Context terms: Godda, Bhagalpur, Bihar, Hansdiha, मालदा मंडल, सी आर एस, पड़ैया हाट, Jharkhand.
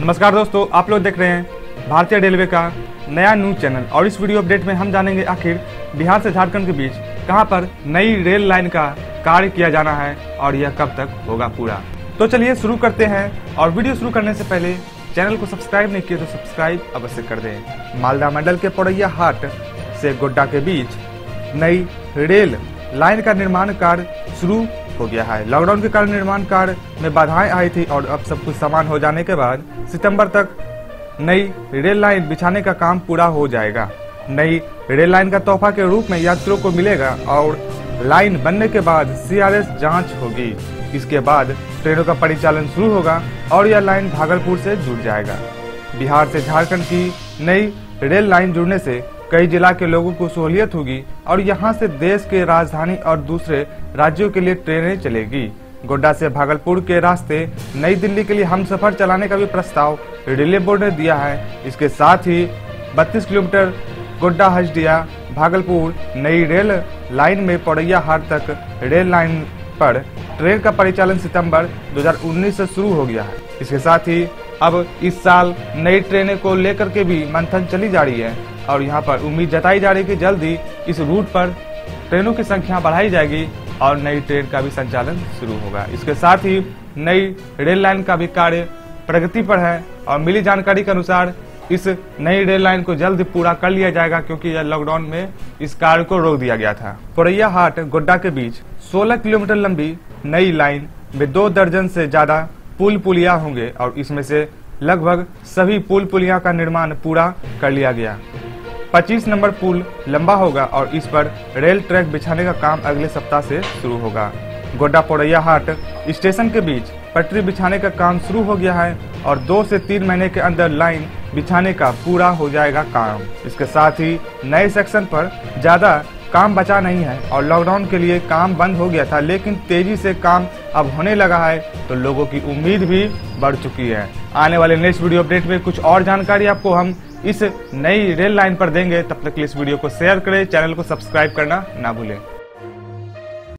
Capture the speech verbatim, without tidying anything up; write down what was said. नमस्कार दोस्तों, आप लोग देख रहे हैं भारतीय रेलवे का नया न्यूज चैनल और इस वीडियो अपडेट में हम जानेंगे आखिर बिहार से झारखंड के बीच कहां पर नई रेल लाइन का कार्य किया जाना है और यह कब तक होगा पूरा। तो चलिए शुरू करते हैं और वीडियो शुरू करने से पहले चैनल को सब्सक्राइब नहीं किया तो सब्सक्राइब अवश्य कर दें। मालदा मंडल के पड़ैया हाट से गोड्डा के बीच नई रेल लाइन का निर्माण कार्य शुरू हो गया है। लॉकडाउन के कारण निर्माण कार्य में बाधाएं आई थी और अब सब कुछ सामान हो जाने के बाद सितंबर तक नई रेल लाइन बिछाने का काम पूरा हो जाएगा। नई रेल लाइन का तोहफा के रूप में यात्रियों को मिलेगा और लाइन बनने के बाद सी आर एस जांच होगी। इसके बाद ट्रेनों का परिचालन शुरू होगा और यह लाइन भागलपुर से जुड़ जाएगा। बिहार से झारखंड की नई रेल लाइन जुड़ने से कई जिला के लोगों को सहूलियत होगी और यहां से देश के राजधानी और दूसरे राज्यों के लिए ट्रेनें चलेगी। गोड्डा से भागलपुर के रास्ते नई दिल्ली के लिए हम सफर चलाने का भी प्रस्ताव रेलवे बोर्ड ने दिया है। इसके साथ ही बत्तीस किलोमीटर गोड्डा हजडिया भागलपुर नई रेल लाइन में पड़ैया हाट तक रेल लाइन पर ट्रेन का परिचालन सितंबर दो हज़ार उन्नीस से शुरू हो गया है। इसके साथ ही अब इस साल नई ट्रेनें को लेकर के भी मंथन चली जा रही है और यहां पर उम्मीद जताई जा रही है कि जल्द ही इस रूट पर ट्रेनों की संख्या बढ़ाई जाएगी और नई ट्रेन का भी संचालन शुरू होगा। इसके साथ ही नई रेल लाइन का भी कार्य प्रगति पर है और मिली जानकारी के अनुसार इस नई रेल लाइन को जल्द पूरा कर लिया जाएगा क्योंकि यह लॉकडाउन में इस कार्य को रोक दिया गया था। पड़ैया हाट गोड्डा के बीच सोलह किलोमीटर लंबी नई लाइन में दो दर्जन से ज्यादा पुल पुलिया होंगे और इसमें से लगभग सभी पुल पुलिया का निर्माण पूरा कर लिया गया। पच्चीस नंबर पुल लंबा होगा और इस पर रेल ट्रैक बिछाने का काम अगले सप्ताह से शुरू होगा। गोड्डा पड़ैया हाट स्टेशन के बीच पटरी बिछाने का काम शुरू हो गया है और दो से तीन महीने के अंदर लाइन बिछाने का पूरा हो जाएगा काम। इसके साथ ही नए सेक्शन पर ज्यादा काम बचा नहीं है और लॉकडाउन के लिए काम बंद हो गया था, लेकिन तेजी से काम अब होने लगा है तो लोगों की उम्मीद भी बढ़ चुकी है। आने वाले नेक्स्ट वीडियो अपडेट में कुछ और जानकारी आपको हम इस नई रेल लाइन पर देंगे। तब तक के लिए इस वीडियो को शेयर करें, चैनल को सब्सक्राइब करना ना भूलें।